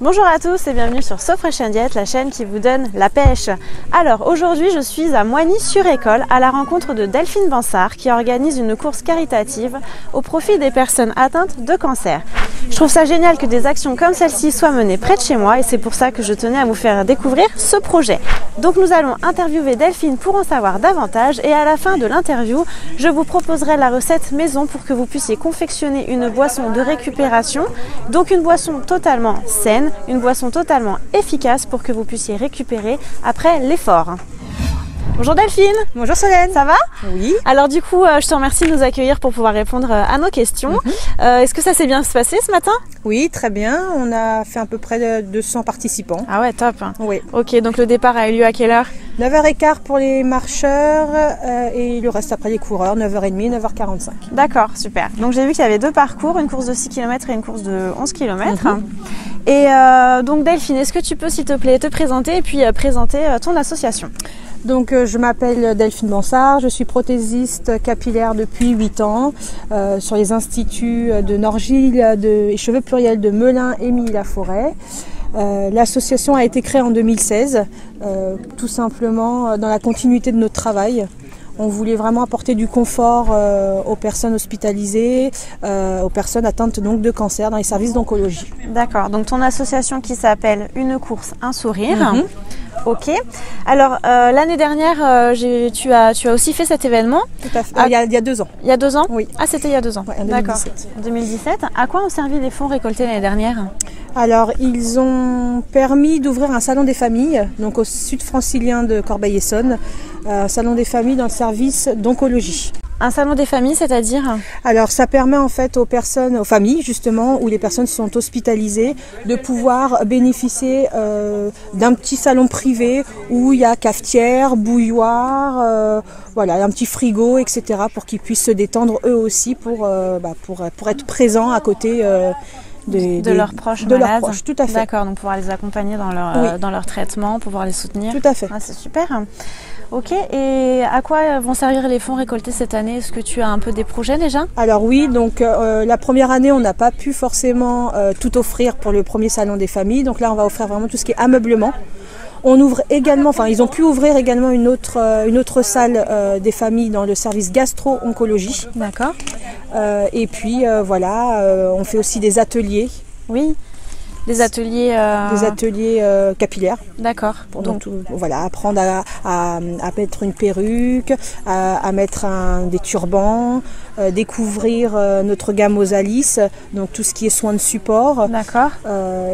Bonjour à tous et bienvenue sur So Fresh & Diète, la chaîne qui vous donne la pêche. Alors aujourd'hui je suis à Moigny-sur-École à la rencontre de Delphine Bansard qui organise une course caritative au profit des personnes atteintes de cancer. Je trouve ça génial que des actions comme celle-ci soient menées près de chez moi et c'est pour ça que je tenais à vous faire découvrir ce projet. Donc nous allons interviewer Delphine pour en savoir davantage et à la fin de l'interview, je vous proposerai la recette maison pour que vous puissiez confectionner une boisson de récupération, donc une boisson totalement saine, une boisson totalement efficace pour que vous puissiez récupérer après l'effort. Bonjour Delphine. Bonjour Solène. Ça va? Oui. Alors du coup, je te remercie de nous accueillir pour pouvoir répondre à nos questions. Est-ce que ça s'est bien passé ce matin? Oui, très bien. On a fait à peu près 200 participants. Ah ouais, top. Oui. Ok, donc le départ a eu lieu à quelle heure? 9h15 pour les marcheurs et le reste après les coureurs, 9h30, 9h45. D'accord, super. Donc j'ai vu qu'il y avait deux parcours, une course de 6 km et une course de 11 km. Et donc Delphine, est-ce que tu peux s'il te plaît te présenter et puis présenter ton association? Donc je m'appelle Delphine Bansard, je suis prothésiste capillaire depuis 8 ans sur les instituts de Norgil et Cheveux Pluriels de Melun et Mille Forêt. L'association a été créée en 2016, tout simplement dans la continuité de notre travail. On voulait vraiment apporter du confort aux personnes hospitalisées, aux personnes atteintes donc de cancer dans les services d'oncologie. D'accord, donc ton association qui s'appelle Une course, un sourire. Ok. Alors l'année dernière, tu as aussi fait cet événement. Tout à fait. Il y a 2 ans. Il y a 2 ans? Oui. Ah, c'était il y a 2 ans. Ouais, d'accord. 2017. À quoi ont servi les fonds récoltés l'année dernière? Alors, ils ont permis d'ouvrir un salon des familles, donc au sud francilien de Corbeil Essonne, un salon des familles dans le service d'oncologie. Un salon des familles, c'est-à-dire? Alors, ça permet en fait aux personnes, aux familles justement, où les personnes sont hospitalisées, de pouvoir bénéficier d'un petit salon privé où il y a cafetière, bouilloire, voilà, un petit frigo, etc. pour qu'ils puissent se détendre eux aussi pour être présents à côté de leurs proches, tout à fait. D'accord, donc pouvoir les accompagner dans leur traitement, pouvoir les soutenir. Tout à fait. Ah, c'est super. Ok, et à quoi vont servir les fonds récoltés cette année? Est-ce que tu as un peu des projets déjà? Alors oui, donc la première année, on n'a pas pu forcément tout offrir pour le premier salon des familles. Donc là, on va offrir vraiment tout ce qui est ameublement. On ouvre également, enfin ils ont pu ouvrir également une autre salle des familles dans le service gastro-oncologie. D'accord. Et puis voilà, on fait aussi des ateliers. Oui. Des ateliers capillaires. D'accord. Donc voilà, apprendre à mettre une perruque, à mettre des turbans, découvrir notre gamme Osalis, donc tout ce qui est soins de support. D'accord.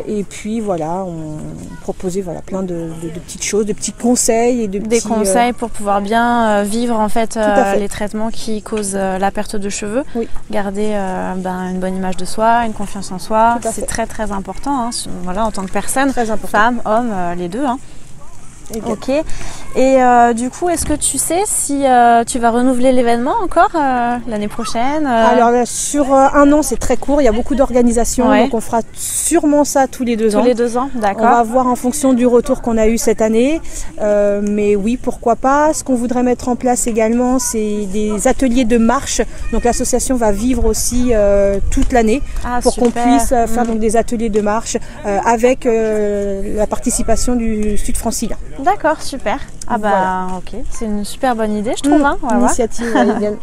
Et puis voilà, on proposait voilà, plein de petites choses, de petits conseils. Des conseils pour pouvoir bien vivre en fait, les traitements qui causent la perte de cheveux. Oui. Garder une bonne image de soi, une confiance en soi, c'est très très important. Voilà, en tant que personne, femme, homme, les deux. Hein. Ok. Et du coup, est-ce que tu sais si tu vas renouveler l'événement encore l'année prochaine? Alors là, sur un an, c'est très court. Il y a beaucoup d'organisations, ouais. Donc on fera sûrement ça tous les deux ans. Tous les 2 ans, d'accord. On va voir en fonction du retour qu'on a eu cette année. Mais oui, pourquoi pas. Ce qu'on voudrait mettre en place également, c'est des ateliers de marche. Donc l'association va vivre aussi toute l'année pour qu'on puisse faire donc des ateliers de marche avec la participation du Sud Francilien. D'accord, super. Ah bah voilà. Ok, c'est une super bonne idée je trouve. Initiative idéale.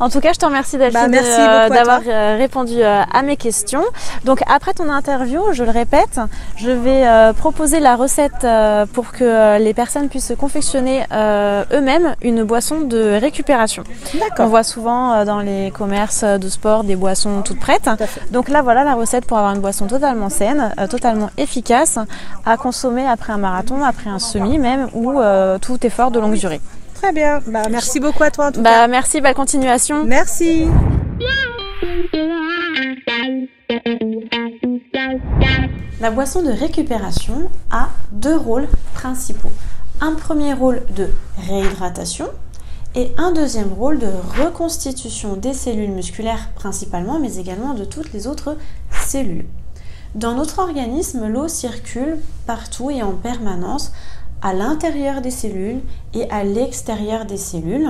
En tout cas, je te remercie Delphine d'avoir répondu à mes questions. Donc après ton interview, je le répète, je vais proposer la recette pour que les personnes puissent confectionner eux-mêmes une boisson de récupération. D'accord. On voit souvent dans les commerces de sport des boissons toutes prêtes. Tout à fait. Donc là, voilà la recette pour avoir une boisson totalement saine, totalement efficace, à consommer après un marathon, après un semi même, ou tout effort de longue durée. Très bien. Bah, merci beaucoup à toi en tout cas. Merci, belle continuation. Merci. La boisson de récupération a 2 rôles principaux. Un premier rôle de réhydratation et un deuxième rôle de reconstitution des cellules musculaires principalement, mais également de toutes les autres cellules. Dans notre organisme, l'eau circule partout et en permanence, à l'intérieur des cellules et à l'extérieur des cellules.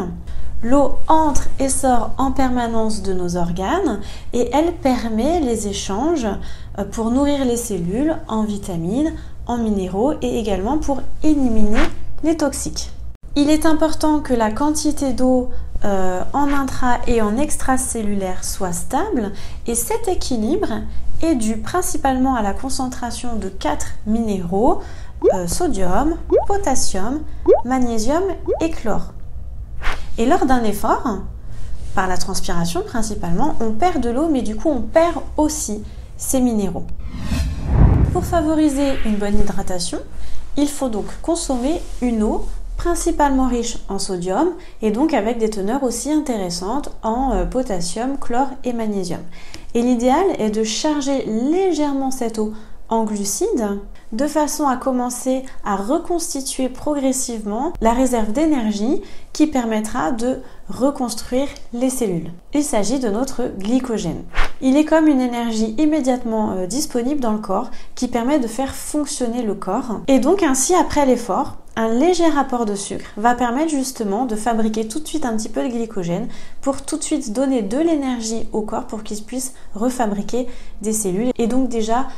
L'eau entre et sort en permanence de nos organes et elle permet les échanges pour nourrir les cellules en vitamines, en minéraux et également pour éliminer les toxiques. Il est important que la quantité d'eau en intra et en extracellulaire soit stable et cet équilibre est dû principalement à la concentration de 4 minéraux, sodium, potassium, magnésium et chlore. Et lors d'un effort, par la transpiration principalement, on perd de l'eau mais du coup on perd aussi ces minéraux. Pour favoriser une bonne hydratation, il faut donc consommer une eau principalement riche en sodium et donc avec des teneurs aussi intéressantes en potassium, chlore et magnésium. Et l'idéal est de charger légèrement cette eau en glucides de façon à commencer à reconstituer progressivement la réserve d'énergie qui permettra de reconstruire les cellules. Il s'agit de notre glycogène. Il est comme une énergie immédiatement disponible dans le corps qui permet de faire fonctionner le corps. Et donc ainsi, après l'effort, un léger apport de sucre va permettre justement de fabriquer tout de suite un petit peu de glycogène pour tout de suite donner de l'énergie au corps pour qu'il puisse refabriquer des cellules et donc déjà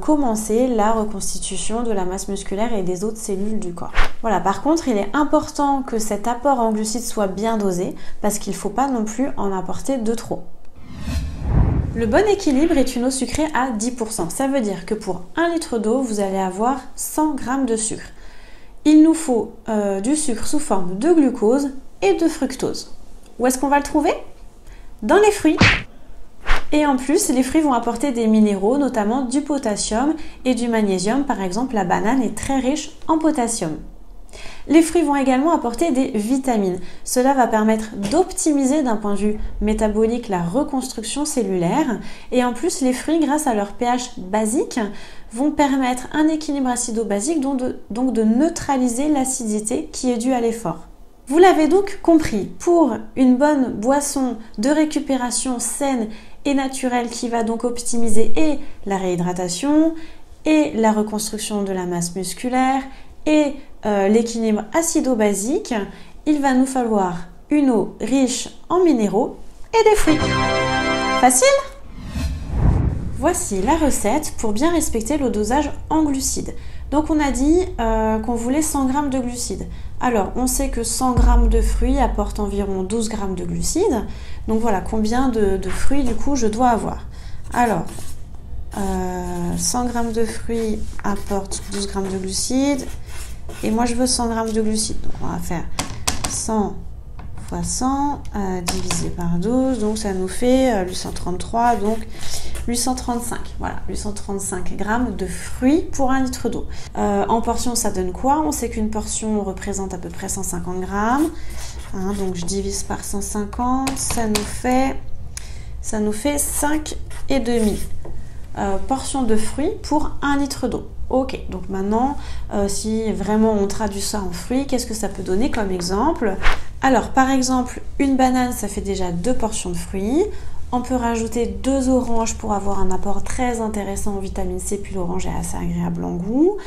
commencer la reconstitution de la masse musculaire et des autres cellules du corps. Voilà, par contre, il est important que cet apport en glucides soit bien dosé parce qu'il ne faut pas non plus en apporter de trop. Le bon équilibre est une eau sucrée à 10%. Ça veut dire que pour 1 litre d'eau, vous allez avoir 100 g de sucre. Il nous faut du sucre sous forme de glucose et de fructose. Où est-ce qu'on va le trouver? Dans les fruits. Et en plus, les fruits vont apporter des minéraux, notamment du potassium et du magnésium. Par exemple, la banane est très riche en potassium. Les fruits vont également apporter des vitamines. Cela va permettre d'optimiser d'un point de vue métabolique la reconstruction cellulaire. Et en plus, les fruits, grâce à leur pH basique, vont permettre un équilibre acido-basique, donc de neutraliser l'acidité qui est due à l'effort. Vous l'avez donc compris, pour une bonne boisson de récupération saine et naturelle qui va donc optimiser et la réhydratation, et la reconstruction de la masse musculaire, et l'équilibre acido-basique, il va nous falloir une eau riche en minéraux et des fruits. Facile? Voici la recette pour bien respecter le dosage en glucides. Donc on a dit qu'on voulait 100 g de glucides. Alors on sait que 100 g de fruits apportent environ 12 g de glucides. Donc voilà combien de fruits du coup je dois avoir. Alors 100 g de fruits apportent 12 g de glucides. Et moi, je veux 100 g de glucides. Donc, on va faire 100 x 100 divisé par 12. Donc, ça nous fait 833, donc 835. Voilà, 835 g de fruits pour 1 litre d'eau. En portion, ça donne quoi? On sait qu'une portion représente à peu près 150 g. Hein, donc, je divise par 150. Ça nous fait 5,5 portions de fruits pour 1 litre d'eau. Ok, donc maintenant, si vraiment on traduit ça en fruits, qu'est-ce que ça peut donner comme exemple? Alors, par exemple, une banane, ça fait déjà 2 portions de fruits. On peut rajouter 2 oranges pour avoir un apport très intéressant en vitamine C, puis l'orange est assez agréable en goût.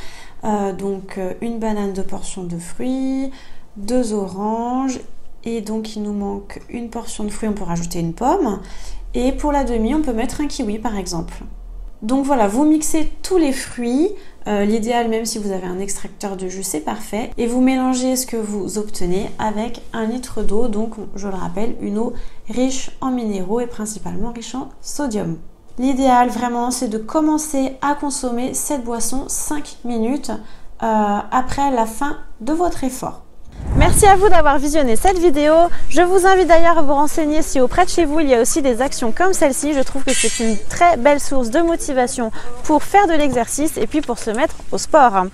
Donc, une banane, 2 portions de fruits, 2 oranges, et donc il nous manque une portion de fruits, on peut rajouter une pomme. Et pour la demi, on peut mettre un kiwi, par exemple. Donc voilà, vous mixez tous les fruits, l'idéal même si vous avez un extracteur de jus, c'est parfait. Et vous mélangez ce que vous obtenez avec 1 litre d'eau, donc je le rappelle, une eau riche en minéraux et principalement riche en sodium. L'idéal vraiment, c'est de commencer à consommer cette boisson 5 minutes après la fin de votre effort. Merci à vous d'avoir visionné cette vidéo. Je vous invite d'ailleurs à vous renseigner si auprès de chez vous, il y a aussi des actions comme celle-ci. Je trouve que c'est une très belle source de motivation pour faire de l'exercice et puis pour se mettre au sport.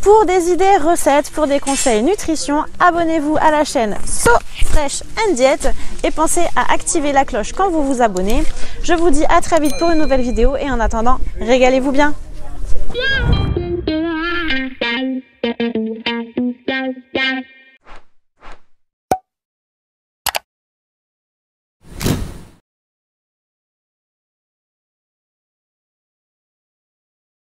Pour des idées recettes, pour des conseils nutrition, abonnez-vous à la chaîne So Fresh & Diet et pensez à activer la cloche quand vous vous abonnez. Je vous dis à très vite pour une nouvelle vidéo et en attendant, régalez-vous bien.